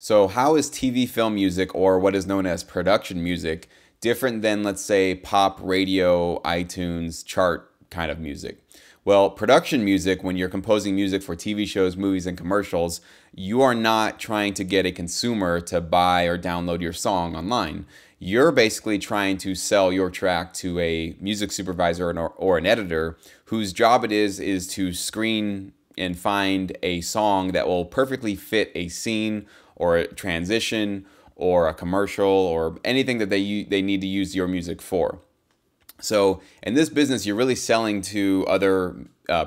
So how is TV film music, or what is known as production music, different than, let's say, pop, radio, iTunes, chart kind of music? Well, production music, when you're composing music for TV shows, movies, and commercials, you are not trying to get a consumer to buy or download your song online. You're basically trying to sell your track to a music supervisor or an editor whose job it is to screen and find a song that will perfectly fit a scene or a transition or a commercial or anything that they need to use your music for. So in this business, you're really selling to other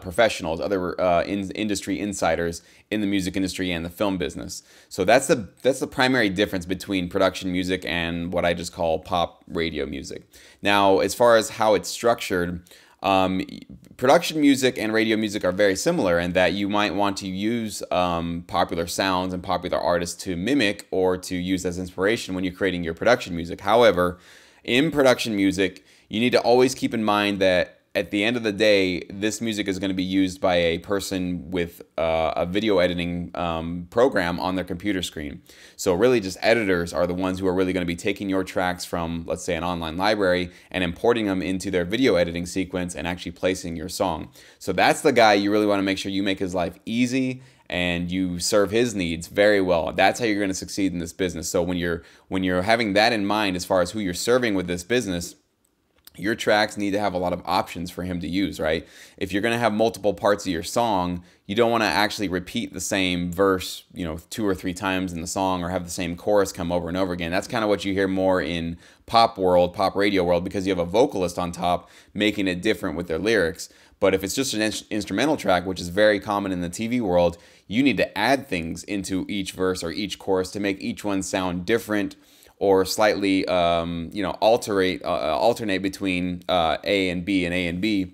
professionals, other industry insiders in the music industry and the film business. So that's the primary difference between production music and what I just call pop radio music. Now, as far as how it's structured, production music and radio music are very similar in that you might want to use popular sounds and popular artists to mimic or to use as inspiration when you're creating your production music. However, in production music, you need to always keep in mind that at the end of the day, this music is going to be used by a person with a video editing program on their computer screen. So really just editors are the ones who are really going to be taking your tracks from, let's say, an online library and importing them into their video editing sequence and actually placing your song. So that's the guy you really want to make sure you make his life easy and you serve his needs very well. That's how you're going to succeed in this business. So when you're having that in mind as far as who you're serving with this business, your tracks need to have a lot of options for him to use, right? If you're going to have multiple parts of your song, you don't want to actually repeat the same verse, you know, 2 or 3 times in the song, or have the same chorus come over and over again. That's kind of what you hear more in pop world, pop radio world, because you have a vocalist on top making it different with their lyrics. But if it's just an instrumental track, which is very common in the TV world, you need to add things into each verse or each chorus to make each one sound different, or slightly, you know, alternate between A and B and A and B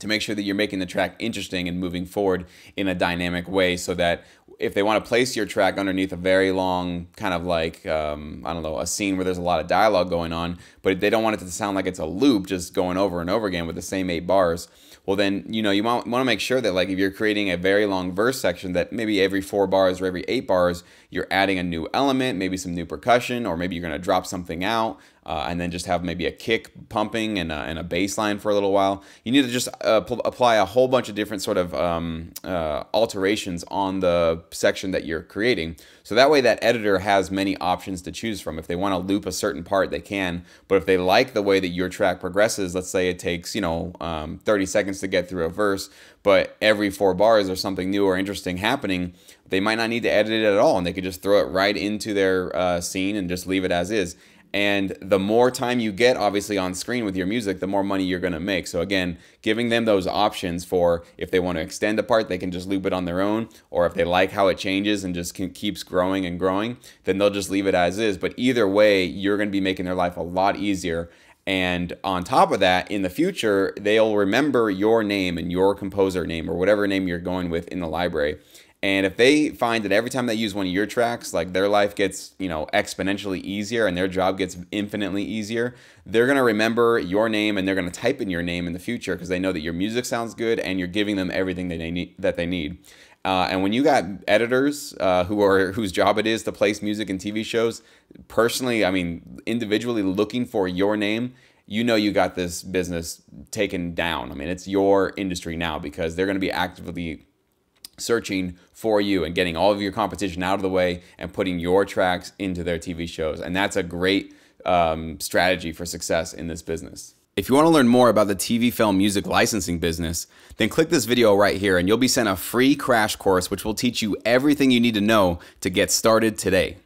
to make sure that you're making the track interesting and moving forward in a dynamic way, so that if they want to place your track underneath a very long kind of like, I don't know, a scene where there's a lot of dialogue going on, but they don't want it to sound like it's a loop just going over and over again with the same 8 bars. Well, then, you know, you want to make sure that, like, if you're creating a very long verse section, that maybe every 4 bars or every 8 bars, you're adding a new element, maybe some new percussion, or maybe you're going to drop something out and then just have maybe a kick pumping and a bass line for a little while. You need to just apply a whole bunch of different sort of alterations on the section that you're creating. So that way that editor has many options to choose from. If they want to loop a certain part, they can. But if they like the way that your track progresses, let's say it takes, you know, 30 seconds to get through a verse, but every 4 bars there's something new or interesting happening, they might not need to edit it at all, and they could just throw it right into their scene and just leave it as is. And the more time you get, obviously, on screen with your music, the more money you're going to make. So again, giving them those options for if they want to extend a part, they can just loop it on their own, or if they like how it changes and just keeps growing and growing, then they'll just leave it as is. But either way, you're going to be making their life a lot easier. And on top of that, in the future, they'll remember your name and your composer name or whatever name you're going with in the library. And if they find that every time they use one of your tracks, like, their life gets, you know, exponentially easier and their job gets infinitely easier, they're going to remember your name and they're going to type in your name in the future because they know that your music sounds good and you're giving them everything that they need. And when you got editors whose job it is to place music in TV shows, personally, I mean, individually looking for your name, you know you got this business taken down. I mean, it's your industry now because they're going to be actively searching for you and getting all of your competition out of the way and putting your tracks into their TV shows. And that's a great strategy for success in this business. If you want to learn more about the TV film music licensing business, then click this video right here and you'll be sent a free crash course which will teach you everything you need to know to get started today.